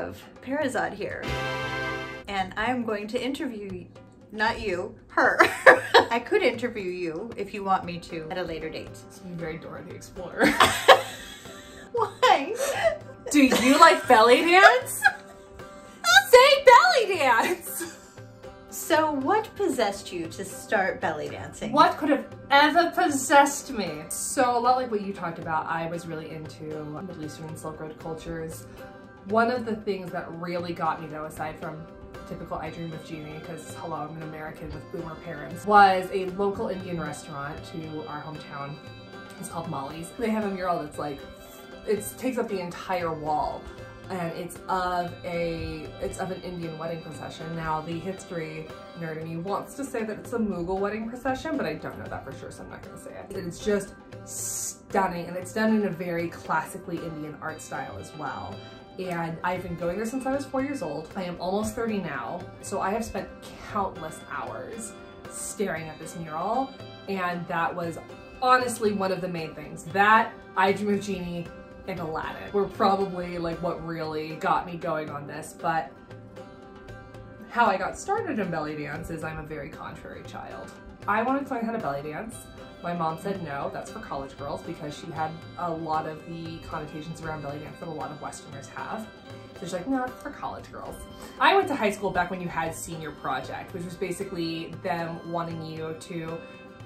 have Perizaad here, and I'm going to interview, not you, her. I could interview you if you want me to at a later date. It's very Dora the Explorer. Why? Do you like belly dance? Say belly dance! So what possessed you to start belly dancing? What could have ever possessed me? So a lot like what you talked about, I was really into Middle Eastern Silk Road cultures. One of the things that really got me though, aside from typical I Dream of Jeannie, because hello, I'm an American with boomer parents, was a local Indian restaurant to our hometown. It's called Molly's. They have a mural that's like, it takes up the entire wall. And it's of an Indian wedding procession. Now the history nerd in me wants to say that it's a Mughal wedding procession, but I don't know that for sure, so I'm not gonna say it. It's just stunning, and it's done in a very classically Indian art style as well. And I've been going there since I was 4 years old. I am almost 30 now, so I have spent countless hours staring at this mural, and that was honestly one of the main things. That, I Dream of Jeannie, and Aladdin were probably like what really got me going on this. But how I got started in belly dance is I'm a very contrary child. I wanted to learn how to belly dance. My mom said no, that's for college girls, because she had a lot of the connotations around belly dance that a lot of Westerners have. So she's like, no, it's for college girls. I went to high school back when you had senior project, which was basically them wanting you to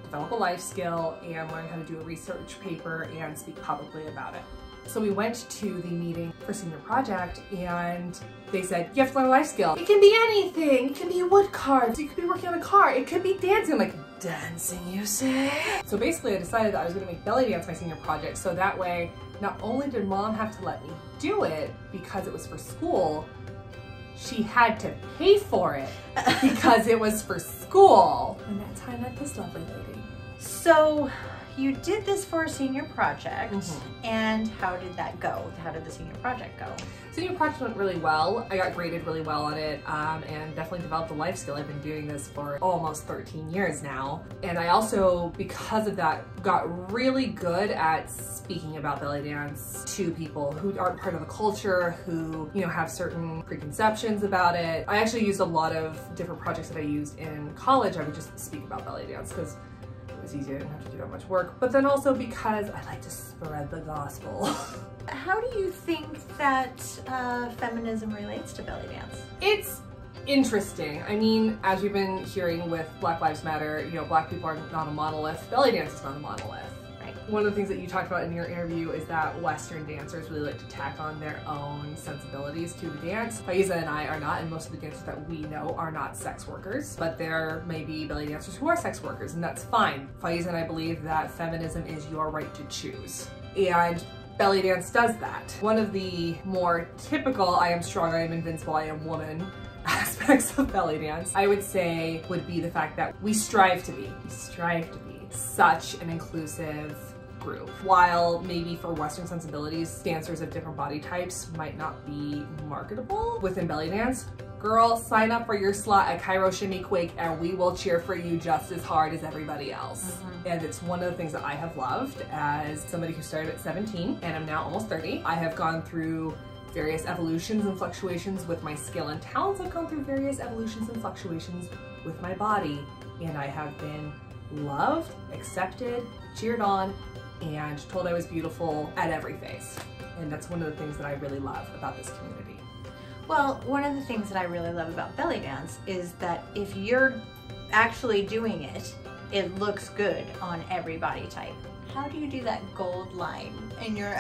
develop a life skill and learn how to do a research paper and speak publicly about it. So we went to the meeting for senior project, and they said, you have to learn a life skill. It can be anything. It can be wood carved. It could be working on a car. It could be dancing. I'm like, dancing, you say? So basically I decided that I was gonna make belly dance my senior project, so that way, not only did mom have to let me do it because it was for school, she had to pay for it because it was for school. And that's how I met this lovely lady. So, you did this for a senior project, and how did that go? How did the senior project go? Senior project went really well. I got graded really well on it, and definitely developed a life skill. I've been doing this for almost 13 years now. And I also, because of that, got really good at speaking about belly dance to people who aren't part of the culture, who, you know, have certain preconceptions about it. I actually used a lot of different projects that I used in college. I would just speak about belly dance because was easier, I didn't have to do that much work, but then also because I like to spread the gospel. How do you think that feminism relates to belly dance? It's interesting. I mean, as we've been hearing with Black Lives Matter, you know, black people are not a monolith. Belly dance is not a monolith. Right. One of the things that you talked about in your interview is that Western dancers really like to tack on their own sensibilities to the dance. Faiza and I are not, and most of the dancers that we know are not sex workers, but there may be belly dancers who are sex workers, and that's fine. Faiza and I believe that feminism is your right to choose, and belly dance does that. One of the more typical, I am strong, I am invincible, I am woman aspects of belly dance, I would say, would be the fact that we strive to be such an inclusive group. While maybe for Western sensibilities, dancers of different body types might not be marketable within belly dance, girl, sign up for your slot at Cairo Shimmy Quake and we will cheer for you just as hard as everybody else. And it's one of the things that I have loved as somebody who started at 17 and I'm now almost 30. I have gone through various evolutions and fluctuations with my skill and talents. I've gone through various evolutions and fluctuations with my body, and I have been loved, accepted, cheered on, and told I was beautiful at every phase. And that's one of the things that I really love about this community. Well, one of the things that I really love about belly dance is that if you're actually doing it, it looks good on every body type. How do you do that gold line in your,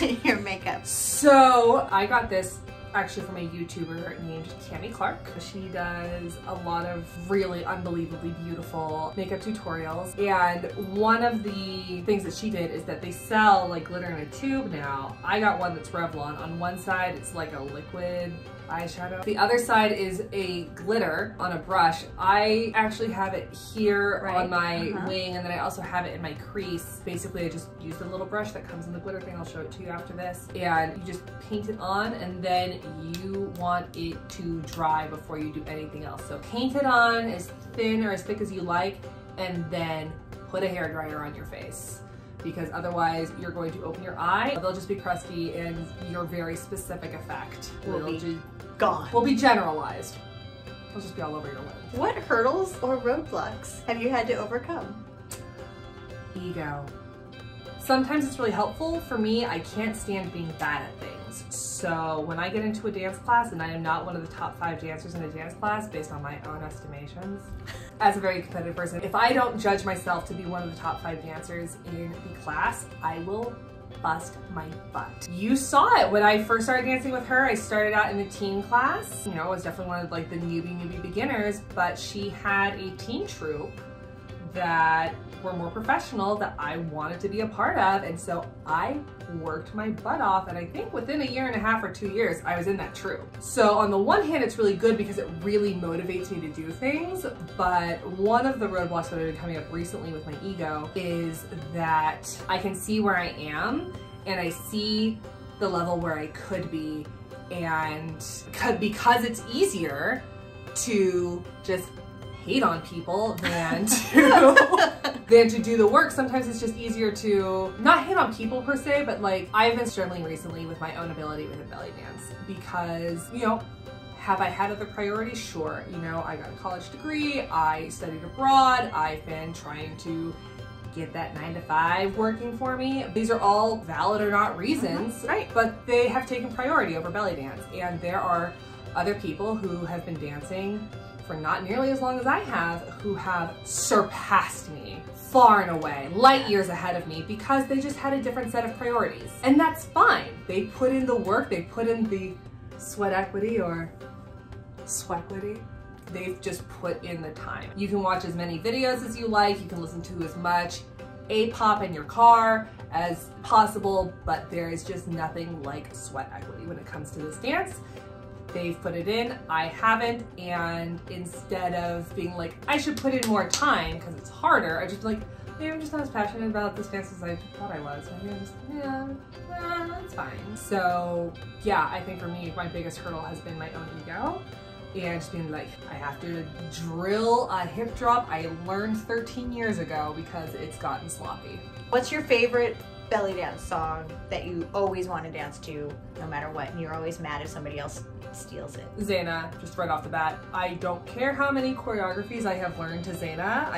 in your makeup? So I got this actually from a YouTuber named Tammy Clark. She does a lot of really unbelievably beautiful makeup tutorials, and one of the things that she did is that they sell like glitter in a tube now. I got one that's Revlon. On one side it's like a liquid eyeshadow. The other side is a glitter on a brush. I actually have it here on my wing, and then I also have it in my crease. Basically I just used a little brush that comes in the glitter thing. I'll show it to you after this. And you just paint it on, and then you want it to dry before you do anything else. So paint it on as thin or as thick as you like, and then put a hairdryer on your face. because otherwise you're going to open your eye, they'll just be crusty and your very specific effect will be gone. Will be generalized. It'll just be all over your lip. What hurdles or roadblocks have you had to overcome? Ego. Sometimes it's really helpful. For me, I can't stand being bad at things. So when I get into a dance class, and I am not one of the top 5 dancers in a dance class based on my own estimations, as a very competitive person, if I don't judge myself to be one of the top 5 dancers in the class, I will bust my butt. You saw it when I first started dancing with her. I started out in the teen class. You know, I was definitely one of like the newbie beginners, but she had a teen troupe that were more professional that I wanted to be a part of, and so I worked my butt off, and I think within a year and a half or 2 years I was in that troupe. So on the one hand it's really good because it really motivates me to do things, but one of the roadblocks that have been coming up recently with my ego is that I can see where I am and I see the level where I could be, and because it's easier to just hate on people than to do the work. Sometimes it's just easier to not hate on people per se, but like I've been struggling recently with my own ability within belly dance because, you know, have I had other priorities? Sure. You know, I got a college degree, I studied abroad, I've been trying to get that 9-to-5 working for me. These are all valid or not reasons, right? But they have taken priority over belly dance, and there are other people who have been dancing for not nearly as long as I have, who have surpassed me far and away, light years ahead of me, because they just had a different set of priorities. And that's fine. They put in the work, they put in the sweat equity or sweatquity. They've just put in the time. You can watch as many videos as you like, you can listen to as much A-pop in your car as possible, but there is just nothing like sweat equity when it comes to this dance. They've put it in, I haven't, and instead of being like, I should put in more time because it's harder, I just like, maybe I'm just not as passionate about this dance as I thought I was. Maybe I'm just, yeah, that's fine. So yeah, I think for me, my biggest hurdle has been my own ego, and just being like, I have to drill a hip drop I learned 13 years ago because it's gotten sloppy. What's your favorite belly dance song that you always want to dance to no matter what, and you're always mad if somebody else steals it? Zayna, just right off the bat. I don't care how many choreographies I have learned to Zayna.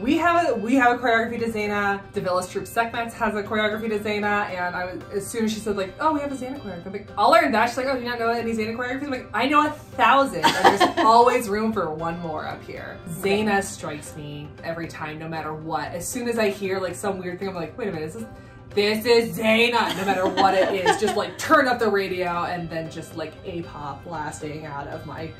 We have a choreography to Zayna. DeVilla's troupe Sekhmetz has a choreography to Zayna, and I was, as soon as she said like, oh, we have a Zayna choreography, I'm like, I'll learn that. She's like, oh, do you not know any Zayna choreographies? I'm like, I know 1,000, and there's always room for one more up here. Zayna strikes me every time, no matter what. As soon as I hear like some weird thing, I'm like, wait a minute, this is Zayna, no matter what it is. Just like turn up the radio and then just like A-pop blasting out of my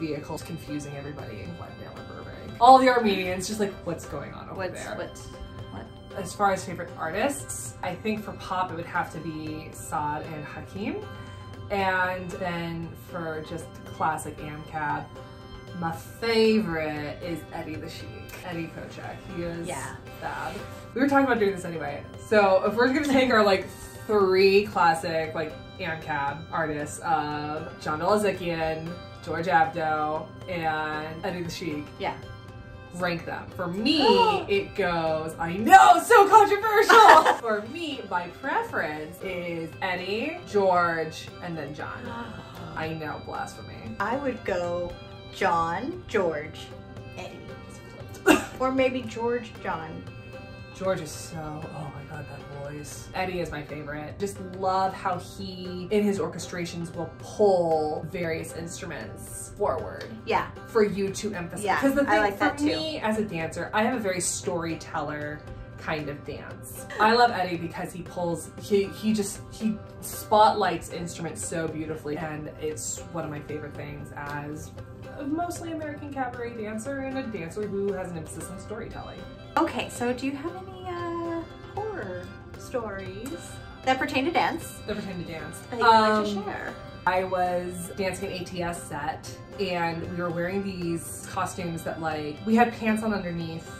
vehicle, confusing everybody in Glendale and Burbank. All the Armenians, just like, what's going on over there? What? As far as favorite artists, I think for pop it would have to be Saad and Hakim. And then for just classic AMCAB, my favorite is Eddie the Sheik, Eddie Kochak. He is fab. We were talking about doing this anyway. So if we're gonna take our like 3 classic like AMCAB artists of John Delazikian, George Abdo, and Eddie the Sheik. Yeah. Rank them. For me, it goes, I know, so controversial! For me, my preference is Eddie, George, and then John. I know, blasphemy. I would go John, George, Eddie. Or maybe George, John. George is so, oh my god, that voice. Eddie is my favorite. Just love how he, in his orchestrations, will pull various instruments forward. Yeah. For you to emphasize. Yeah, because the thing, I like that too. For me, as a dancer, I have a very storyteller kind of dance. I love Eddie because he pulls, he spotlights instruments so beautifully, and it's one of my favorite things as a mostly American cabaret dancer and a dancer who has an emphasis on storytelling. Okay, so do you have any horror stories that pertain to dance? That pertain to dance. I think I'd like to share. I was dancing an ATS set, and we were wearing these costumes that like, we had pants on underneath,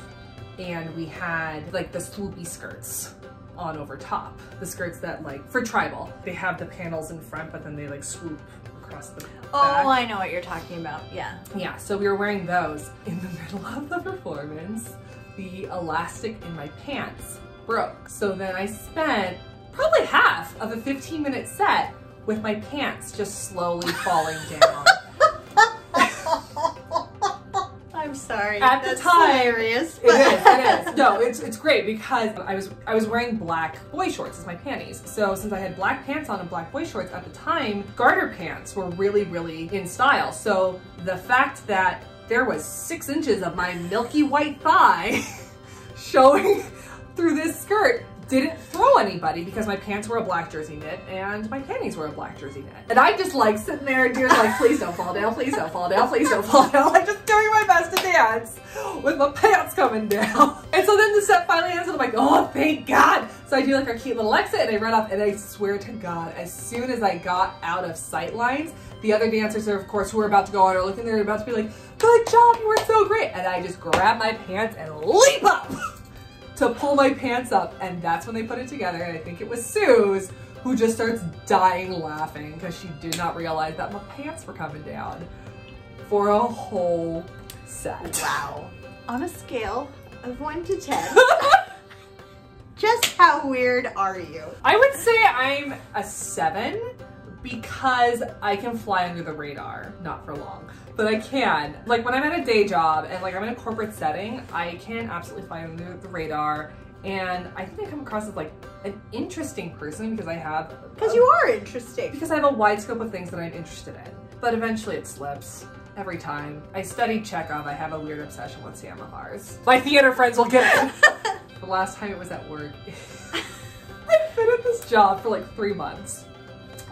and we had like the swoopy skirts on over top. The skirts that like, for tribal, they have the panels in front, but then they like swoop across the back. Oh, I know what you're talking about, yeah. Yeah, so we were wearing those. In the middle of the performance, the elastic in my pants broke. So then I spent probably half of a 15-minute set with my pants just slowly falling down. I'm sorry. At the time, hilarious. It is. It is. No, it's great because I was wearing black boy shorts as my panties. So since I had black pants on and black boy shorts at the time, garter pants were really in style. So the fact that there was 6 inches of my milky white thigh showing through this skirt didn't throw anybody because my pants were a black jersey knit and my panties were a black jersey knit. And I'm just like sitting there doing like, please don't fall down, please don't fall down, please don't fall down. I'm just doing my best to dance with my pants coming down. And so then the set finally ends and I'm like, oh, thank God. So I do like our cute little exit and I run off, and I swear to God, as soon as I got out of sight lines, the other dancers are, of course, who are about to go on are looking there and about to be like, good job, you were so great. And I just grab my pants and leap up to pull my pants up, and that's when they put it together, and I think it was Suze who just starts dying laughing because she did not realize that my pants were coming down for a whole set. Wow. On a scale of 1 to 10, just how weird are you? I would say I'm a 7 because I can fly under the radar, not for long. But I can. Like when I'm at a day job and like I'm in a corporate setting, I can absolutely fly under the radar. And I think I come across as like an interesting person because I have— Because you are interesting. Because I have a wide scope of things that I'm interested in. But eventually it slips. Every time. I studied Chekhov. I have a weird obsession with samovars. My theater friends will get it. The last time it was at work. I've been at this job for like 3 months.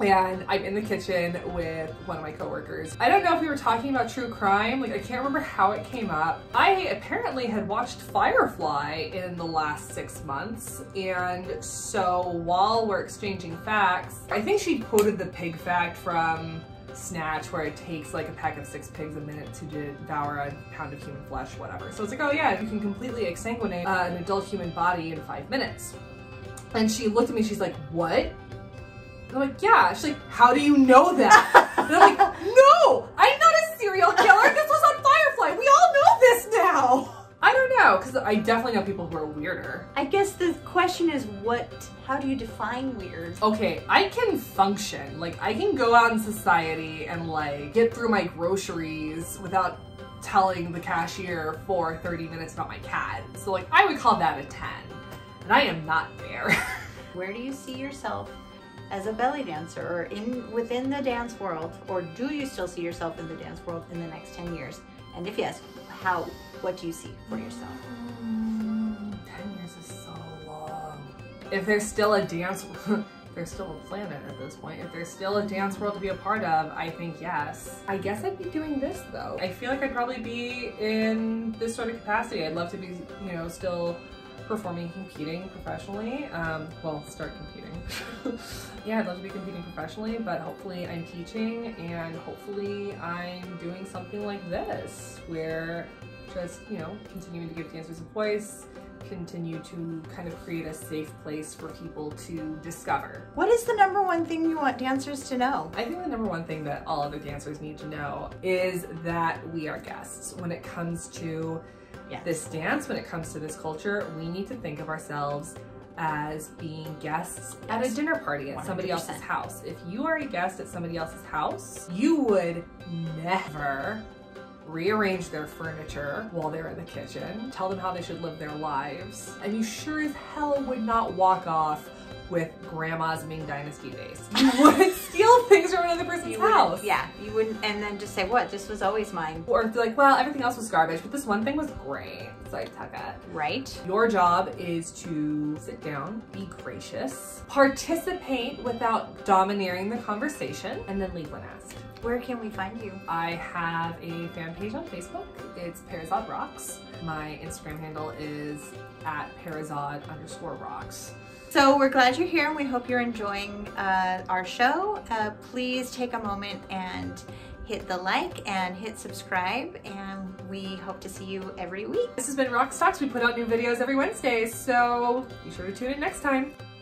And I'm in the kitchen with one of my coworkers. I don't know if we were talking about true crime, like I can't remember how it came up. I apparently had watched Firefly in the last 6 months, and so while we're exchanging facts, I think she quoted the pig fact from Snatch where it takes like a pack of 6 pigs a minute to devour a pound of human flesh, whatever. So it's like, oh yeah, you can completely exsanguinate an adult human body in 5 minutes. And she looked at me, she's like, what? And I'm like, yeah. She's like, how do you know that? And I'm like, no, I'm not a serial killer. This was on Firefly. We all know this now. I don't know, because I definitely know people who are weirder. I guess the question is how do you define weird? Okay, I can function. Like, I can go out in society and like get through my groceries without telling the cashier for 30 minutes about my cat. So like, I would call that a 10. And I am not there. Where do you see yourself as a belly dancer or within the dance world, or do you still see yourself in the dance world in the next 10 years? And if yes, what do you see for yourself? 10 years is so long. If there's still a dance, there's still a planet at this point. If there's still a dance world to be a part of, I think yes. I guess I'd be doing this though. I feel like I'd probably be in this sort of capacity. I'd love to be, you know, still performing, competing professionally. Well, start competing. Yeah, I'd love to be competing professionally, but hopefully I'm teaching and hopefully I'm doing something like this where just, you know, continuing to give dancers a voice, continue to kind of create a safe place for people to discover. What is the #1 thing you want dancers to know? I think the #1 thing that all other dancers need to know is that we are guests when it comes to this dance, when it comes to this culture. We need to think of ourselves as being guests at a dinner party at 100%. Somebody else's house. If you are a guest at somebody else's house, you would never rearrange their furniture while they're in the kitchen, tell them how they should live their lives, and you sure as hell would not walk off with grandma's Ming Dynasty vase. You wouldn't steal things from another person's house. Yeah, you wouldn't, and then just say, what, this was always mine. Or be like, well, everything else was garbage, but this one thing was great, so I took it. Right. Your job is to sit down, be gracious, participate without domineering the conversation, and then leave when asked. Where can we find you? I have a fan page on Facebook. It's Perizaad Raqs. My Instagram handle is @Perizaad_Raqs. So we're glad you're here and we hope you're enjoying our show. Please take a moment and hit the like and hit subscribe, and we hope to see you every week. This has been Raqs Talks. We put out new videos every Wednesday, so be sure to tune in next time.